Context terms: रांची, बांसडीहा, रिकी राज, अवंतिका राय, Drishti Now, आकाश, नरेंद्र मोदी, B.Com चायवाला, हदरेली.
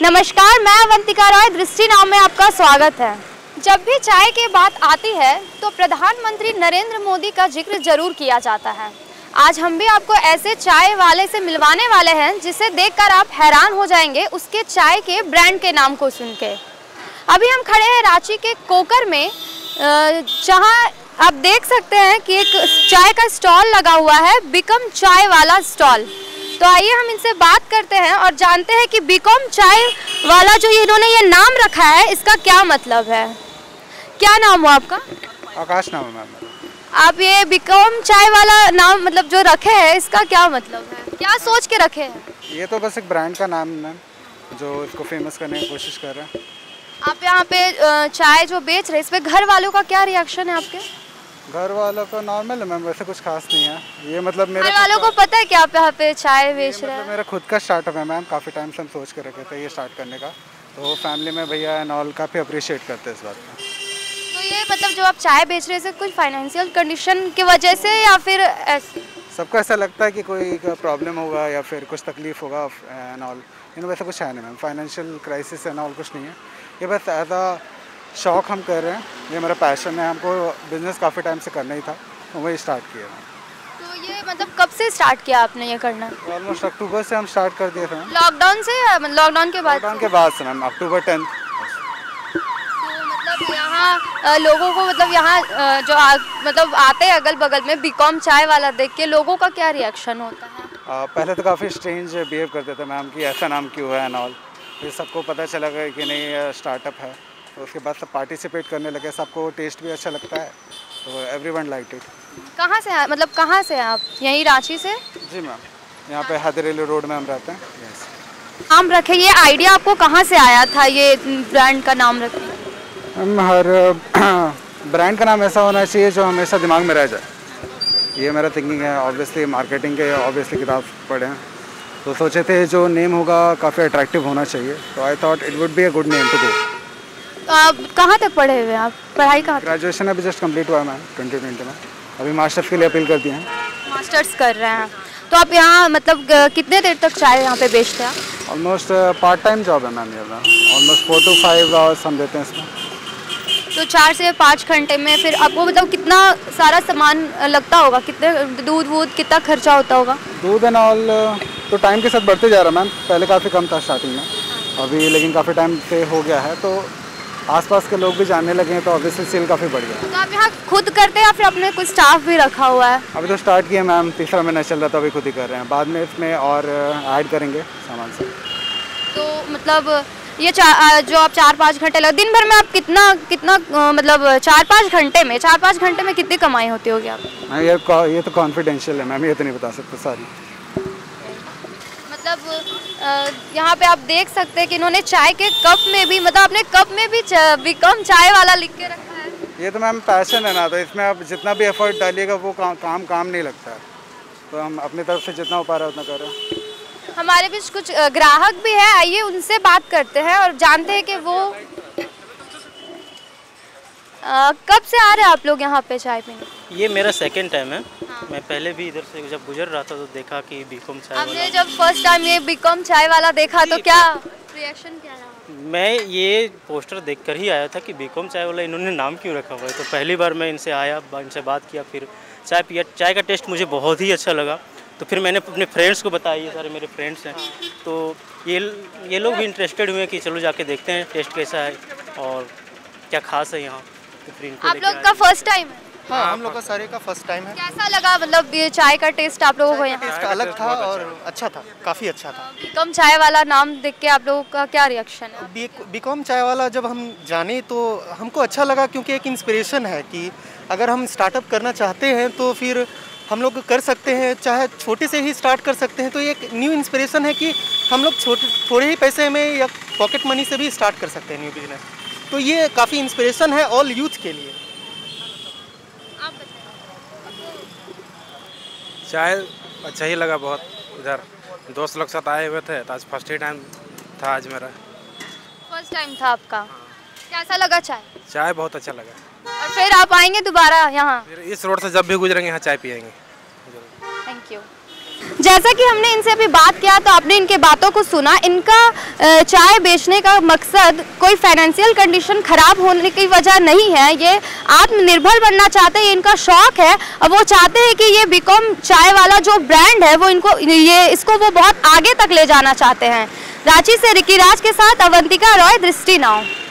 नमस्कार, मैं अवंतिका राय, दृष्टि नाउ में आपका स्वागत है। जब भी चाय की बात आती है तो प्रधानमंत्री नरेंद्र मोदी का जिक्र जरूर किया जाता है। आज हम भी आपको ऐसे चाय वाले से मिलवाने वाले हैं जिसे देखकर आप हैरान हो जाएंगे उसके चाय के ब्रांड के नाम को सुन के। अभी हम खड़े हैं रांची के कोकर में, जहाँ आप देख सकते हैं कि एक चाय का स्टॉल लगा हुआ है, B.Com चायवाला स्टॉल। तो आइए हम इनसे बात करते हैं और जानते हैं कि B.Com चायवाला जो इन्होंने ये नाम रखा है इसका क्या मतलब है। क्या नाम हो आपका? आकाश नाम है। आप ये B.Com चायवाला नाम मतलब जो रखे हैं इसका क्या मतलब है, क्या सोच के रखे हैं? ये तो बस एक ब्रांड का नाम है जो इसको फेमस करने की कोशिश कर रहा है। आप यहाँ पे चाय जो बेच रहे हैं, इस पे घर वालों का क्या रिएक्शन है आपके? घर वालों का नॉर्मल है मैम, वैसे कुछ खास नहीं है। ये मतलब मेरे घर वालों को पता है कि आप यहाँ पे चाय बेच रहे हैं? मतलब मेरा खुद का स्टार्टअप है मैम, काफ़ी टाइम से हम सोच कर रखे थे ये स्टार्ट करने का, तो फैमिली में भैया एंड ऑल काफ़ी अप्रिशिएट करते हैं इस बात को। तो ये मतलब जो आप चाय बेच रहे हैं, कुछ फाइनेंशियल कंडीशन की वजह से या फिर सबको ऐसा लगता है कि कोई प्रॉब्लम होगा या फिर कुछ तकलीफ होगा एंड ऑल, इन वैसा कुछ है नहीं ma'am, financial crisis and all कुछ नहीं है। ये बस ऐसा शौक हम कर रहे हैं, ये मेरा पैशन है, हमको बिजनेस काफ़ी टाइम से करना ही था तो वही स्टार्ट किया। तो ये मतलब कब से स्टार्ट किया आपने ये करना? ऑलमोस्ट अक्टूबर से हम स्टार्ट कर दिए थे। लॉकडाउन से? मतलब लॉकडाउन के बाद? लॉकडाउन के बाद से मैम, अक्टूबर 10। तो मतलब यहाँ लोगों को मतलब यहाँ जो मतलब आते हैं अगल बगल में B.Com चायवाला देख के लोगों का क्या रिएक्शन होता है? पहले तो काफ़ी स्ट्रेंज बिहेव करते थे मैम कि ऐसा नाम क्यों है एंड ऑल, फिर सबको पता चला गया कि नहीं स्टार्टअप है, तो उसके बाद सब पार्टिसिपेट करने लगे, सबको टेस्ट भी अच्छा लगता है, तो एवरीवन लाइक इट। कहाँ से है मतलब कहाँ से है आप? यहीं रांची से? जी मैम, यहाँ पे हदरेली रोड में हम रहते हैं। नाम रखे, ये आइडिया आपको कहाँ से आया था ये ब्रांड का नाम रखें? हम हर ब्रांड का नाम ऐसा होना चाहिए जो हमेशा दिमाग में रह जाए, ये मेरा थिंकिंग है। ऑब्वियसली मार्केटिंग के ऑब्वियसली किताब पढ़े हैं तो सोचे थे जो नेम होगा काफ़ी अट्रैक्टिव होना चाहिए, तो I thought it would be a good name to go. आप कहाँ तक पढ़े हुए हैं? आप पढ़ाई कहाँ? ग्रेजुएशन अभी जस्ट कंप्लीट हुआ है मैम 2020 में, अभी मास्टर्स के लिए अपील कर दिए हैं। मास्टर्स कर रहे हैं? तो आप यहाँ मतलब कितने देर तक चाय यहाँ पे बेचते हैं? ऑलमोस्ट पार्ट टाइम जॉब है मैम, ये ऑलमोस्ट 4 to 5 आवर्स हम देते हैं इसमें, तो 4 से 5 घंटे में। फिर आपको मतलब कितना सारा सामान लगता होगा, कितने दूध वूध कितना खर्चा होता होगा? दूध एंड ऑल तो टाइम के साथ बढ़ते जा रहा मैम, पहले काफ़ी कम था स्टार्टिंग में, अभी लेकिन काफ़ी टाइम से हो गया है तो आसपास के लोग भी जानने लगे हैं, तो ऑब्वियसली सेल काफ़ी बढ़ गया। तो आप यहाँ खुद करते हैं या फिर आपने कुछ स्टाफ भी रखा हुआ है? अभी तो स्टार्ट किया मैम, तीसरा महीना चल रहा था, अभी खुद ही कर रहे हैं, बाद में इसमें और ऐड करेंगे सामान से। तो मतलब ये जो आप 4-5 घंटे लगे, दिन भर में आप कितना मतलब 4-5 घंटे में कितनी कमाई होती होगी आप? मैम ये तो कॉन्फिडेंशियल है मैम, ये तो नहीं बता सकते सारी। मतलब यहाँ पे आप देख सकते हैं कि इन्होंने चाय के कप में भी मतलब अपने कप में भी B.Com चायवाला लिख के रखा है। ये तो मैम पैशन है ना, तो इसमें आप जितना भी एफर्ट डालिएगा वो काम नहीं लगता है, तो हम अपनी तरफ से जितना हो पा रहा है उतना कर रहे हैं। हमारे बीच कुछ ग्राहक भी है, आइए उनसे बात करते हैं और जानते हैं कि वो कब से आ रहे हैं आप लोग यहाँ पे चाय पीने? ये मेरा सेकंड टाइम है। हाँ। मैं पहले भी इधर से जब गुजर रहा था तो देखा कि B.Com चाय। आपने जब फर्स्ट टाइम ये B.Com चायवाला देखा तो क्या रिएक्शन क्या रहा? मैं ये पोस्टर देखकर ही आया था कि B.Com चायवाला इन्होंने नाम क्यों रखा हुआ है, तो पहली बार मैं इनसे आया, इनसे बात किया, फिर चाय पिया, चाय का टेस्ट मुझे बहुत ही अच्छा लगा, तो फिर मैंने अपने फ्रेंड्स को बताया, ये सारे मेरे फ्रेंड्स हैं, तो ये लोग भी इंटरेस्टेड हुए कि चलो जाके देखते हैं टेस्ट कैसा है और क्या खास है यहाँ। तो आप लोग का फर्स्ट टाइम है? हाँ, हम लोग का सारे का फर्स्ट टाइम है। कैसा लगा मतलब ये चाय का टेस्ट आप लोगों को यहाँ? अलग था और अच्छा था, काफ़ी अच्छा था। B.Com चायवाला नाम देख के आप लोगों का क्या रिएक्शन है? B.Com चायवाला जब हम जाने तो हमको अच्छा लगा, क्योंकि एक इंस्पिरेशन है कि अगर हम स्टार्टअप करना चाहते हैं तो फिर हम लोग कर सकते हैं, चाहे छोटे से ही स्टार्ट कर सकते हैं, तो ये एक न्यू इंस्पिरेशन है कि हम लोग थोड़े ही पैसे में या पॉकेट मनी से भी स्टार्ट कर सकते हैं न्यू बिजनेस, तो ये काफ़ी इंस्पिरेशन है ऑल यूथ के लिए। आप बताइए। चाय अच्छा ही लगा बहुत, इधर दोस्त लोग साथ आए हुए थे तो आज फर्स्ट ही टाइम था, आज मेरा फर्स्ट टाइम था। आपका कैसा लगा चाय? चाय बहुत अच्छा लगा। और फिर आप आएंगे दोबारा यहाँ? इस रोड से जब भी गुजरेंगे यहाँ चाय पियेंगे। Thank you. जैसा कि हमने इनसे अभी बात किया तो आपने इनके बातों को सुना। इनका चाय बेचने का मकसद कोई फाइनेंशियल कंडीशन ख़राब होने की वजह नहीं है, ये आत्मनिर्भर बनना चाहते हैं, इनका शौक़ है और वो चाहते हैं कि ये B.Com चाय वाला जो ब्रांड है वो इनको इसको वो बहुत आगे तक ले जाना चाहते हैं। रांची से रिकी राज के साथ अवंतिका राय, दृष्टि नाउ।